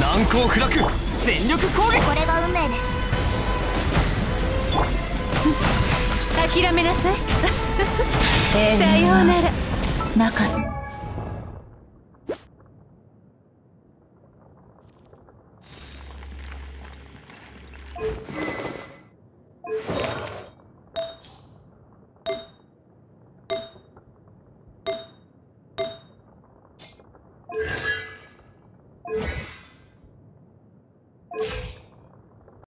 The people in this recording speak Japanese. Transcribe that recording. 難攻不落、全力攻撃。これが運命です。諦めなさい。さようなら。なかった。